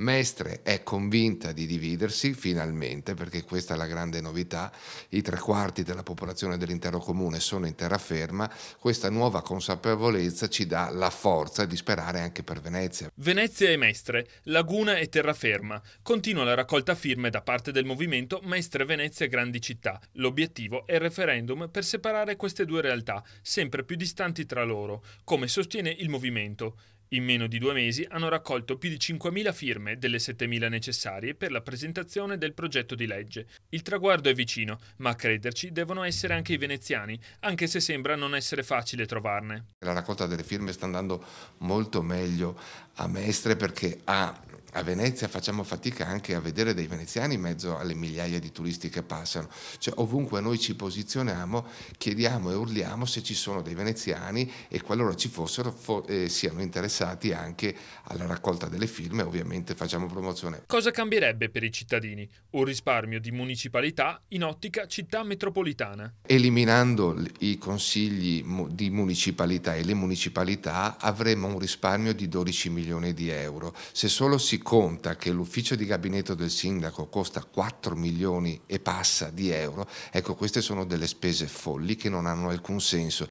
Mestre è convinta di dividersi finalmente, perché questa è la grande novità, i 3/4 della popolazione dell'intero comune sono in terraferma, questa nuova consapevolezza ci dà la forza di sperare anche per Venezia. Venezia e Mestre, laguna e terraferma, continua la raccolta firme da parte del movimento Mestre Venezia Grandi Città. L'obiettivo è il referendum per separare queste due realtà, sempre più distanti tra loro, come sostiene il movimento. In meno di 2 mesi hanno raccolto più di 5.000 firme delle 7.000 necessarie per la presentazione del progetto di legge. Il traguardo è vicino, ma a crederci devono essere anche i veneziani, anche se sembra non essere facile trovarne. La raccolta delle firme sta andando molto meglio a Mestre, perché a Venezia facciamo fatica anche a vedere dei veneziani in mezzo alle migliaia di turisti che passano. Cioè, ovunque noi ci posizioniamo, chiediamo e urliamo se ci sono dei veneziani, e qualora ci fossero siano interessati anche alla raccolta delle firme, ovviamente facciamo promozione. Cosa cambierebbe per i cittadini? Un risparmio di municipalità in ottica città metropolitana. Eliminando i consigli di municipalità e le municipalità avremo un risparmio di 12 milioni di euro. Se solo si conta che l'ufficio di gabinetto del sindaco costa 4 milioni e passa di euro, ecco, queste sono delle spese folli che non hanno alcun senso.